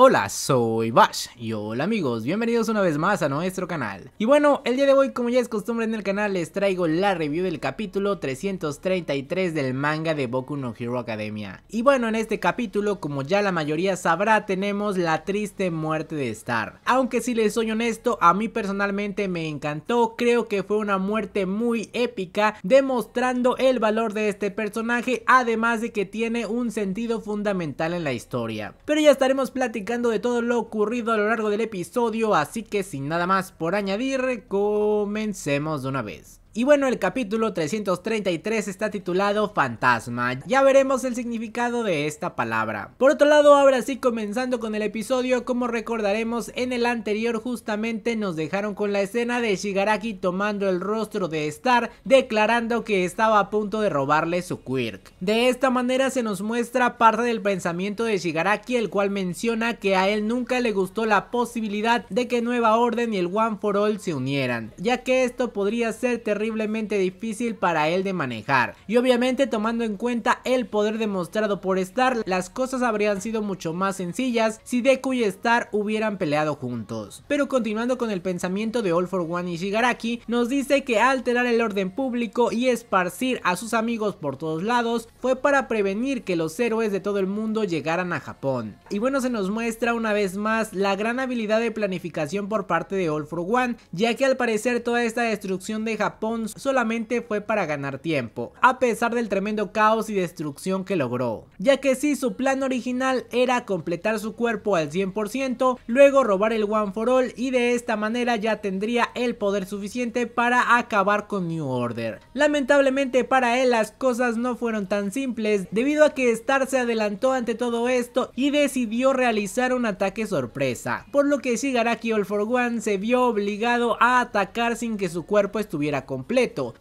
Hola, soy Bash y hola amigos, bienvenidos una vez más a nuestro canal. Y bueno, el día de hoy, como ya es costumbre en el canal, les traigo la review del capítulo 333 del manga de Boku no Hero Academia. Y bueno, en este capítulo, como ya la mayoría sabrá, tenemos la triste muerte de Star. Aunque si les soy honesto, a mí personalmente me encantó, creo que fue una muerte muy épica, demostrando el valor de este personaje, además de que tiene un sentido fundamental en la historia. Pero ya estaremos platicando de todo lo ocurrido a lo largo del episodio, así que sin nada más por añadir, comencemos de una vez. Y bueno, el capítulo 333 está titulado Fantasma, ya veremos el significado de esta palabra. Por otro lado, ahora sí comenzando con el episodio, como recordaremos en el anterior justamente nos dejaron con la escena de Shigaraki tomando el rostro de Star, declarando que estaba a punto de robarle su quirk. De esta manera se nos muestra parte del pensamiento de Shigaraki, el cual menciona que a él nunca le gustó la posibilidad de que Nueva Orden y el One for All se unieran, ya que esto podría ser terrible, terriblemente difícil para él de manejar, y obviamente tomando en cuenta el poder demostrado por Star, las cosas habrían sido mucho más sencillas si Deku y Star hubieran peleado juntos. Pero continuando con el pensamiento de All for One y Shigaraki, nos dice que alterar el orden público y esparcir a sus amigos por todos lados fue para prevenir que los héroes de todo el mundo llegaran a Japón. Y bueno, se nos muestra una vez más la gran habilidad de planificación por parte de All for One, ya que al parecer toda esta destrucción de Japón solamente fue para ganar tiempo, a pesar del tremendo caos y destrucción que logró, ya que si su plan original era completar su cuerpo al 100%, luego robar el One for All y de esta manera ya tendría el poder suficiente para acabar con New Order. Lamentablemente para él las cosas no fueron tan simples, debido a que Star se adelantó ante todo esto y decidió realizar un ataque sorpresa, por lo que Shigaraki All for One se vio obligado a atacar sin que su cuerpo estuviera completo.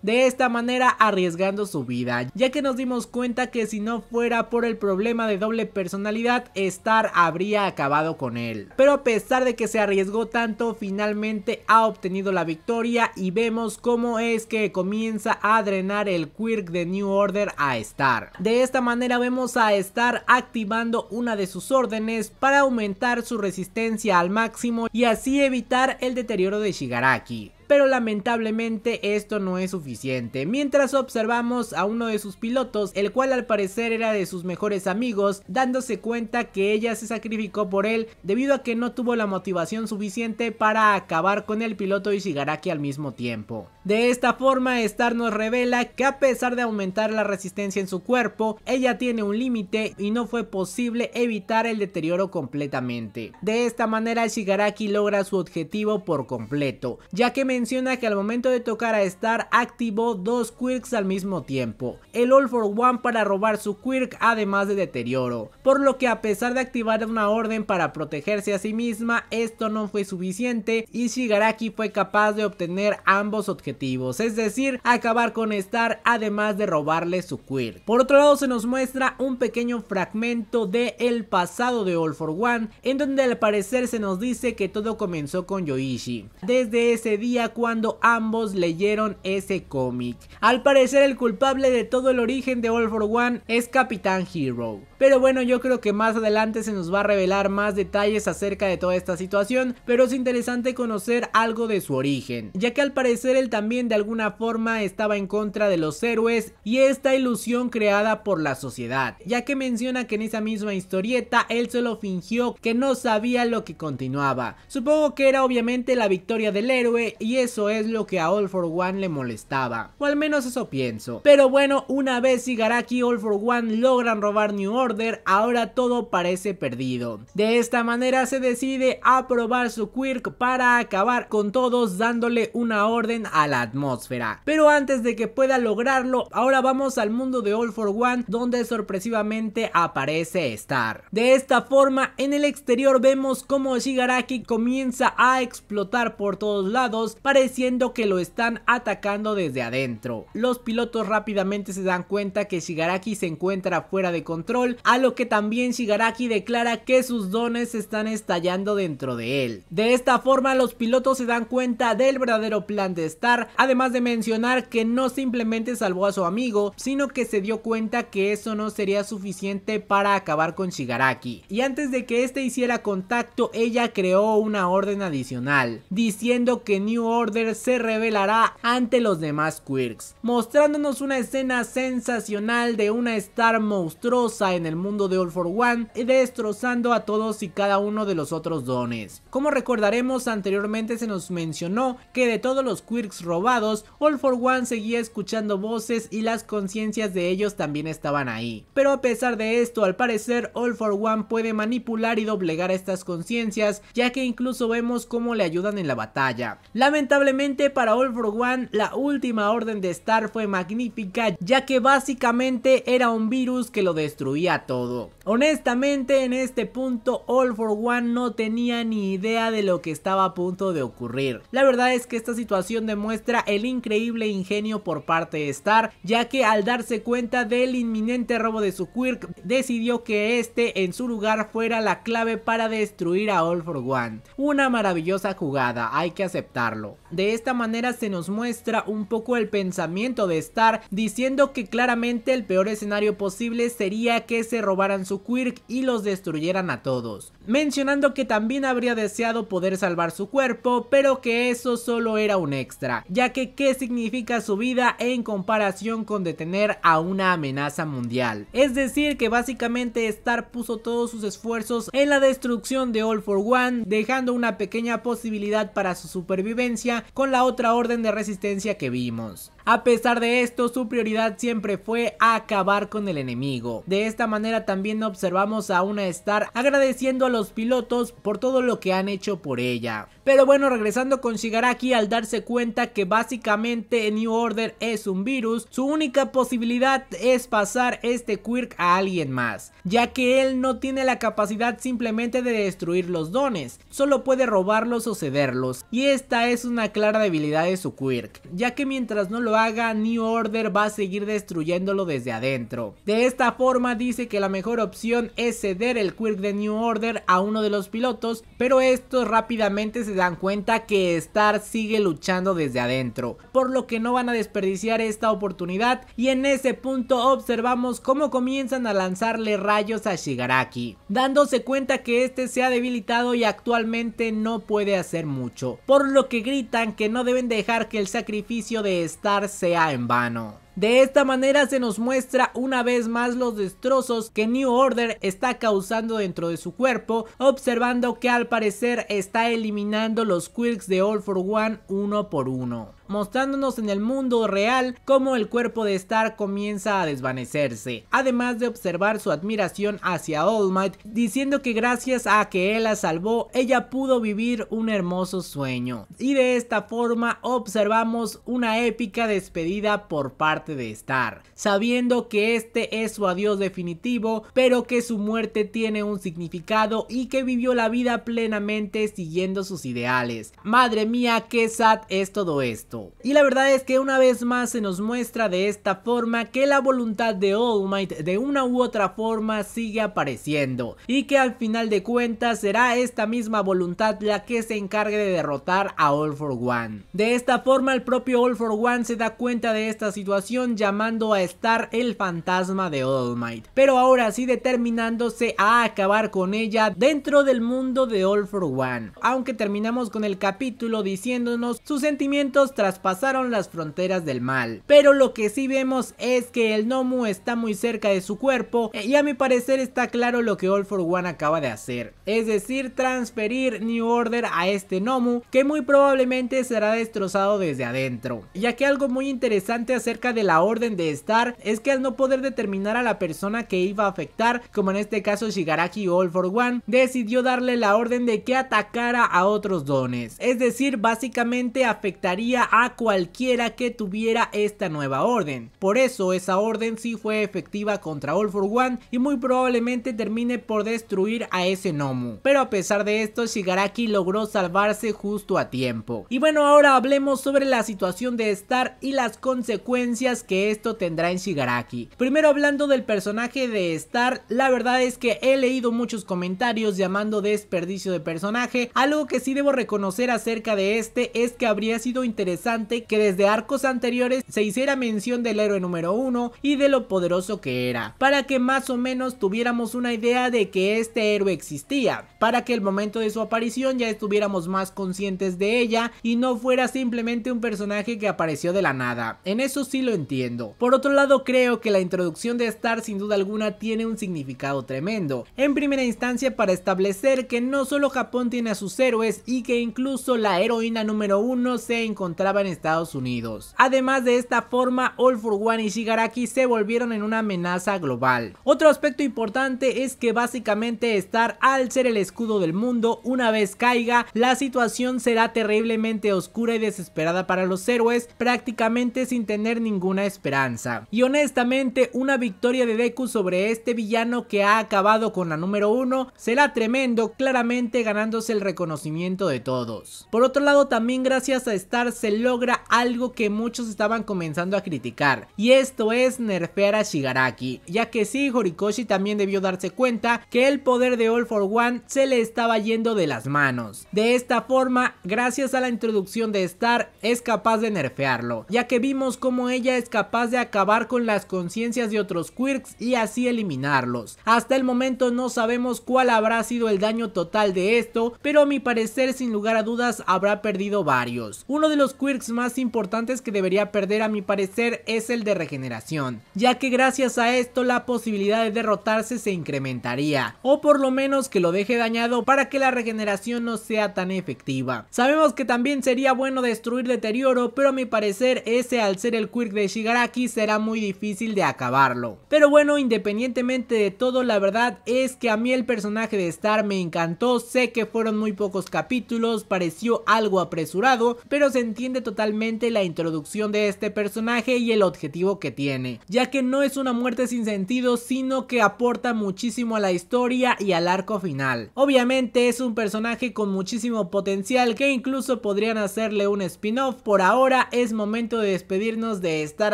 De esta manera arriesgando su vida, ya que nos dimos cuenta que si no fuera por el problema de doble personalidad, Star habría acabado con él. Pero a pesar de que se arriesgó tanto, finalmente ha obtenido la victoria y vemos cómo es que comienza a drenar el quirk de New Order a Star. De esta manera vemos a Star activando una de sus órdenes para aumentar su resistencia al máximo y así evitar el deterioro de Shigaraki. Pero lamentablemente esto no es suficiente, mientras observamos a uno de sus pilotos, el cual al parecer era de sus mejores amigos, dándose cuenta que ella se sacrificó por él debido a que no tuvo la motivación suficiente para acabar con el piloto y Shigaraki al mismo tiempo. De esta forma Star nos revela que a pesar de aumentar la resistencia en su cuerpo, ella tiene un límite y no fue posible evitar el deterioro completamente. De esta manera Shigaraki logra su objetivo por completo, ya que menciona que al momento de tocar a Star activó dos quirks al mismo tiempo, el All for One para robar su quirk además de deterioro, por lo que a pesar de activar una orden para protegerse a sí misma, esto no fue suficiente y Shigaraki fue capaz de obtener ambos objetivos, es decir, acabar con Star además de robarle su quirk. Por otro lado se nos muestra un pequeño fragmento de el pasado de All for One, en donde al parecer se nos dice que todo comenzó con Yoichi, desde ese día cuando ambos leyeron ese cómic. Al parecer el culpable de todo el origen de All for One es Capitán Hero. Pero bueno, yo creo que más adelante se nos va a revelar más detalles acerca de toda esta situación, pero es interesante conocer algo de su origen, ya que al parecer él también de alguna forma estaba en contra de los héroes y esta ilusión creada por la sociedad, ya que menciona que en esa misma historieta él solo fingió que no sabía lo que continuaba. Supongo que era obviamente la victoria del héroe y eso es lo que a All for One le molestaba, o al menos eso pienso. Pero bueno, una vez Shigaraki y All for One logran robar New Order, ahora todo parece perdido. De esta manera se decide a probar su quirk para acabar con todos dándole una orden a la atmósfera. Pero antes de que pueda lograrlo, ahora vamos al mundo de All for One, donde sorpresivamente aparece Star. De esta forma, en el exterior vemos cómo Shigaraki comienza a explotar por todos lados, pareciendo que lo están atacando desde adentro. Los pilotos rápidamente se dan cuenta que Shigaraki se encuentra fuera de control, a lo que también Shigaraki declara que sus dones están estallando dentro de él. De esta forma los pilotos se dan cuenta del verdadero plan de Star, salvar, además de mencionar que no simplemente salvó a su amigo, sino que se dio cuenta que eso no sería suficiente para acabar con Shigaraki. Y antes de que este hiciera contacto, ella creó una orden adicional, diciendo que New Order se rebelará ante los demás quirks, mostrándonos una escena sensacional de una Star monstruosa en el mundo de All for One, destrozando a todos y cada uno de los otros dones. Como recordaremos, anteriormente se nos mencionó que de todos los quirks robados, All for One seguía escuchando voces y las conciencias de ellos también estaban ahí. Pero a pesar de esto, al parecer All for One puede manipular y doblegar estas conciencias, ya que incluso vemos cómo le ayudan en la batalla. Lamentablemente para All for One, la última orden de Star fue magnífica, ya que básicamente era un virus que lo destruía todo. Honestamente, en este punto All for One no tenía ni idea de lo que estaba a punto de ocurrir. La verdad es que esta situación demuestra el increíble ingenio por parte de Star, ya que al darse cuenta del inminente robo de su quirk, decidió que este en su lugar fuera la clave para destruir a All for One. Una maravillosa jugada, hay que aceptarlo. De esta manera se nos muestra un poco el pensamiento de Star, diciendo que claramente el peor escenario posible sería que se robaran su quirk y los destruyeran a todos, mencionando que también habría deseado poder salvar su cuerpo, pero que eso solo era un extra, ya que qué significa su vida en comparación con detener a una amenaza mundial. Es decir, que básicamente Star puso todos sus esfuerzos en la destrucción de All for One, dejando una pequeña posibilidad para su supervivencia con la otra orden de resistencia que vimos. A pesar de esto, su prioridad siempre fue acabar con el enemigo. De esta manera también observamos a una Star agradeciendo a los pilotos por todo lo que han hecho por ella. Pero bueno, regresando con Shigaraki, al darse cuenta que básicamente New Order es un virus, su única posibilidad es pasar este quirk a alguien más, ya que él no tiene la capacidad simplemente de destruir los dones, solo puede robarlos o cederlos, y esta es una clara debilidad de su quirk, ya que mientras no lo haga, New Order va a seguir destruyéndolo desde adentro. De esta forma dice que la mejor opción es ceder el quirk de New Order a uno de los pilotos, pero estos rápidamente se dan cuenta que Star sigue luchando desde adentro, por lo que no van a desperdiciar esta oportunidad, y en ese punto observamos cómo comienzan a lanzarle rayos a Shigaraki, dándose cuenta que este se ha debilitado y actualmente no puede hacer mucho, por lo que gritan que no deben dejar que el sacrificio de Star sea en vano. De esta manera se nos muestra una vez más los destrozos que New Order está causando dentro de su cuerpo, observando que al parecer está eliminando los quirks de All for One uno por uno, mostrándonos en el mundo real cómo el cuerpo de Star comienza a desvanecerse, además de observar su admiración hacia All Might, diciendo que gracias a que él la salvó, ella pudo vivir un hermoso sueño. Y de esta forma observamos una épica despedida por parte de Star, sabiendo que este es su adiós definitivo, pero que su muerte tiene un significado y que vivió la vida plenamente siguiendo sus ideales. Madre mía, qué sad es todo esto. Y la verdad es que una vez más se nos muestra de esta forma que la voluntad de All Might de una u otra forma sigue apareciendo, y que al final de cuentas será esta misma voluntad la que se encargue de derrotar a All for One. De esta forma el propio All for One se da cuenta de esta situación, llamando a Star el fantasma de All Might, pero ahora sí determinándose a acabar con ella dentro del mundo de All for One. Aunque terminamos con el capítulo diciéndonos sus sentimientos traspasaron las fronteras del mal, pero lo que sí vemos es que el Nomu está muy cerca de su cuerpo, y a mi parecer está claro lo que All for One acaba de hacer, es decir, transferir New Order a este Nomu, que muy probablemente será destrozado desde adentro, ya que algo muy interesante acerca de la orden de Star es que al no poder determinar a la persona que iba a afectar, como en este caso Shigaraki o All for One, decidió darle la orden de que atacara a otros dones, es decir, básicamente afectaría a cualquiera que tuviera esta nueva orden. Por eso esa orden sí fue efectiva contra All for One, y muy probablemente termine por destruir a ese Nomu, pero a pesar de esto Shigaraki logró salvarse justo a tiempo. Y bueno, ahora hablemos sobre la situación de Star y las consecuencias que esto tendrá en Shigaraki. Primero, hablando del personaje de Star, la verdad es que he leído muchos comentarios llamando desperdicio de personaje. Algo que sí debo reconocer acerca de este es que habría sido interesante interesante que desde arcos anteriores se hiciera mención del héroe número 1 y de lo poderoso que era, para que más o menos tuviéramos una idea de que este héroe existía, para que el momento de su aparición ya estuviéramos más conscientes de ella y no fuera simplemente un personaje que apareció de la nada. En eso sí lo entiendo. Por otro lado, creo que la introducción de Star sin duda alguna tiene un significado tremendo, en primera instancia para establecer que no solo Japón tiene a sus héroes y que incluso la heroína número 1 se encontraba en Estados Unidos. Además de esta forma, All for One y Shigaraki se volvieron en una amenaza global. Otro aspecto importante es que básicamente Star, al ser el escudo del mundo, una vez caiga, la situación será terriblemente oscura y desesperada para los héroes, prácticamente sin tener ninguna esperanza. Y honestamente, una victoria de Deku sobre este villano que ha acabado con la número 1 será tremendo, claramente ganándose el reconocimiento de todos. Por otro lado, también gracias a Star se logra algo que muchos estaban comenzando a criticar, y esto es nerfear a Shigaraki, ya que sí, Horikoshi también debió darse cuenta que el poder de All for One se le estaba yendo de las manos. De esta forma, gracias a la introducción de Star, es capaz de nerfearlo, ya que vimos cómo ella es capaz de acabar con las conciencias de otros quirks y así eliminarlos. Hasta el momento no sabemos cuál habrá sido el daño total de esto, pero a mi parecer sin lugar a dudas habrá perdido varios. Uno de los quirks más importantes que debería perder a mi parecer es el de regeneración, ya que gracias a esto la posibilidad de derrotarse se incrementaría, o por lo menos que lo deje dañado para que la regeneración no sea tan efectiva. Sabemos que también sería bueno destruir deterioro, pero a mi parecer ese, al ser el quirk de Shigaraki, será muy difícil de acabarlo. Pero bueno, independientemente de todo, la verdad es que a mí el personaje de Star me encantó. Sé que fueron muy pocos capítulos, pareció algo apresurado, pero se entiende totalmente la introducción de este personaje y el objetivo que tiene, ya que no es una muerte sin sentido, sino que aporta muchísimo a la historia y al arco final. Obviamente es un personaje con muchísimo potencial que incluso podrían hacerle un spin-off. Por ahora es momento de despedirnos de Star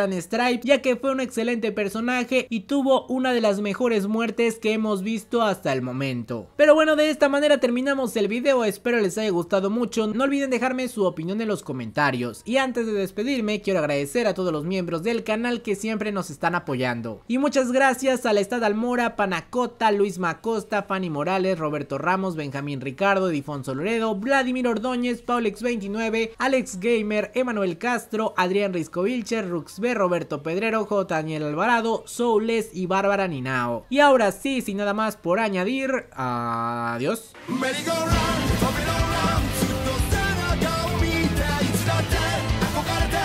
and Stripes, ya que fue un excelente personaje y tuvo una de las mejores muertes que hemos visto hasta el momento. Pero bueno, de esta manera terminamos el video, espero les haya gustado mucho. No olviden dejarme su opinión en los comentarios, y antes de despedirme quiero agradecer a todos los miembros del canal que siempre nos están apoyando, y muchas gracias a la Estad Almora, Panacota, Luis Macosta, Fanny Morales, Roberto Ramos, Benjamín Ricardo, Edifonso Loredo, Vladimir Ordóñez, Paulex29, Alex Gamer, Emanuel Castro, Adrián Risco Vilcher, Ruxbe, Roberto Pedrero, J. Daniel Alvarado, Soules y Bárbara Ninao. Y ahora sí, sin nada más por añadir, adiós.